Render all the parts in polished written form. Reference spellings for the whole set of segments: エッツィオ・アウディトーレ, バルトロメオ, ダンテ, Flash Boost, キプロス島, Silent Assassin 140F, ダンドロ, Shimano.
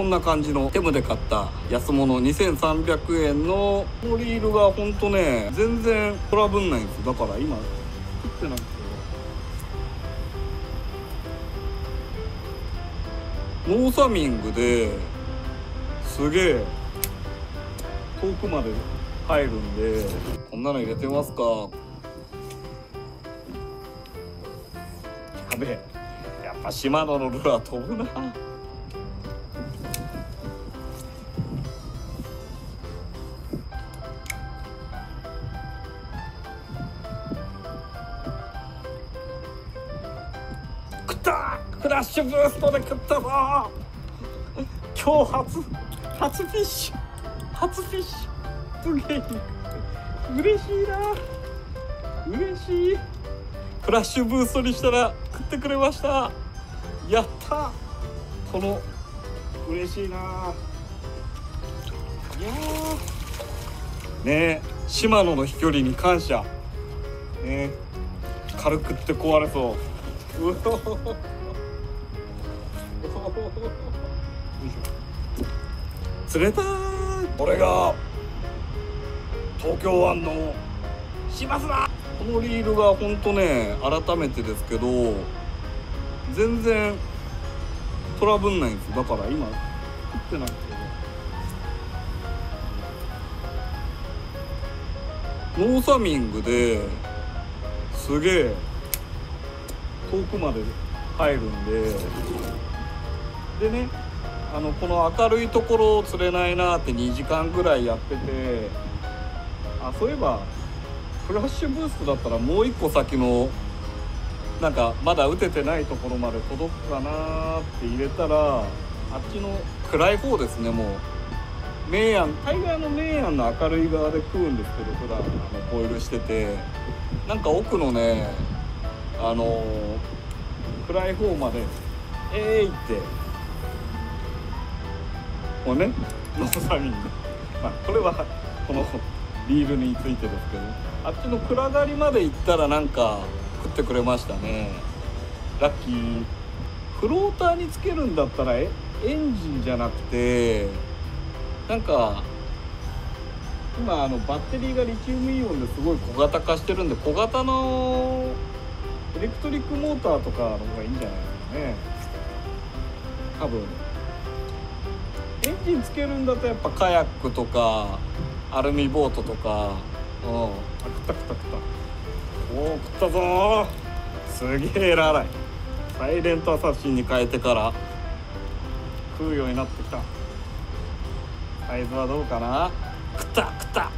こんな感じのテムで買った安物2300円のこのリールがほんとね、全然トラブんないんですよ。だから今作ってないんですよ。ノーサミングですげえ遠くまで入るんで、こんなの入れてますか。やべえ、やっぱシマノのルアー飛ぶな。食ったー、フラッシュブーストで食ったぞー。今日初フィッシュ、初フィッシュ、すげえ嬉しいな、嬉しい。フラッシュブーストにしたら食ってくれました。やった、この嬉しいな。いやーねえ、シマノの飛距離に感謝ね。軽くって壊れそう。うおおお、釣れたー。これが東京湾のシマスだ。このリールがほんとね、改めてですけど全然トラブんないんですよ。だから今食ってないんですけど、ノーサミングですげえ遠くまで入るんで、でね、この明るいところを釣れないなって2時間ぐらいやってて、あ、そういえばフラッシュブーストだったらもう一個先のなんかまだ打ててないところまで届くかなーって入れたら、あっちの暗い方ですね、もう明暗、大概明暗の明るい側で食うんですけど、普段ボイルしてて、なんか奥のね暗い方まで「えい!」ってこうね、ノーサミングまあこれはこのリールについてですけど、あっちの暗がりまで行ったらなんか食ってくれましたね。ラッキー。フローターにつけるんだったらエンジンじゃなくて、なんか今バッテリーがリチウムイオンですごい小型化してるんで、小型のエレクトリックモーターとかの方がいいんじゃないですかね、多分。エンジンつけるんだとやっぱカヤックとかアルミボートとか。うん、あ、食った食った食った、おお、食ったぞー。すげえラライサイレントアサシンに変えてから食うようになってきた。サイズはどうかな。食った、食った、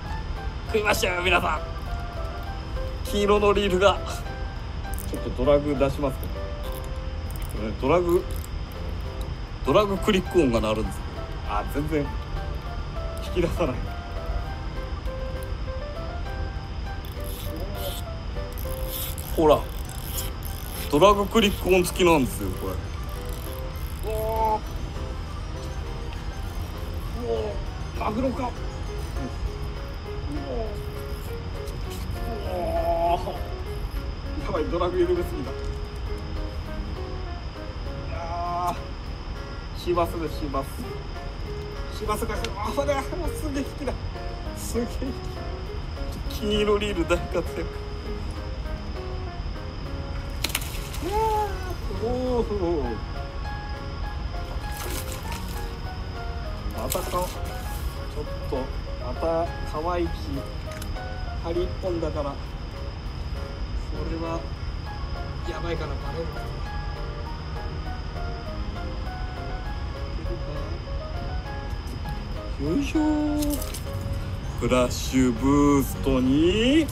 食いましたよ皆さん。黄色のリールがちょっとドラグ出しますけど、ね、ドラグクリック音が鳴るんですよ。あ、全然引き出さない。ほら、ドラグクリック音付きなんですよ、これ。おお、マグロか。おお、やばい、ドラグ緩めすぎた。ああ、シーバスだ、シーバス。シーバスが、あ、それ、すげえ引きだ。すげえ引き。金色リール大活躍。おお、またちょっとまた乾き針1本だから、それはやばいからバレるかな。よいしょー。フラッシュブーストに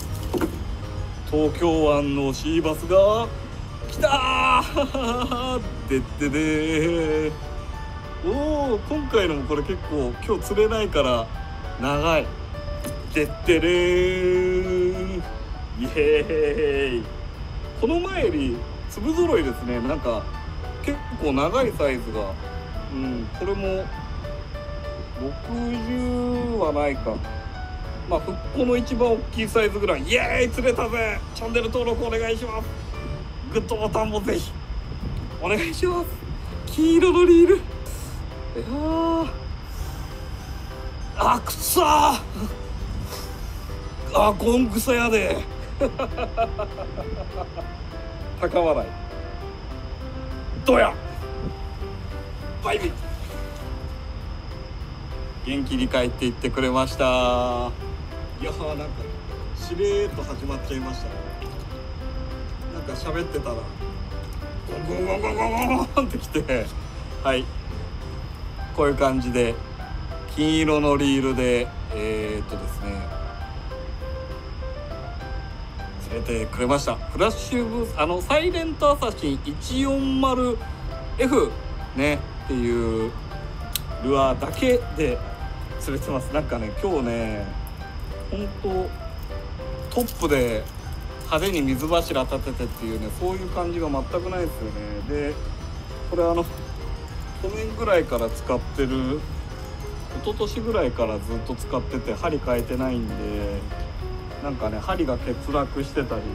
東京湾のシーバスがきたー。でってでー。おお、今回のもこれ結構今日釣れないから長い。でってでー。イエーイ。この前より粒揃いですね。なんか結構長いサイズが、うん、これも60はないか。まあ復興の一番大きいサイズぐらい。イエーイ、釣れたぜ。チャンネル登録お願いします。グッドボタンもぜひお願いします。黄色のリール、あ、くそー、あ、ゴングサやで高笑いどやバイビー元気に帰っていってくれました。いやー、なんかしれーっと始まっちゃいました。なんか喋ってたらゴンゴンゴンゴンゴンゴンってきて、はい、こういう感じで金色のリールでですね、連れてくれました。フラッシュブース、サイレントアサシン 140F ねっていうルアーだけで釣れてます。なんかね、今日ね、本当トップで派手に水柱立ててっていうね、そういう感じが全くないですよね。でこれ去年ぐらいから使ってる、一昨年ぐらいからずっと使ってて針変えてないんで、なんかね、針が欠落してたりね。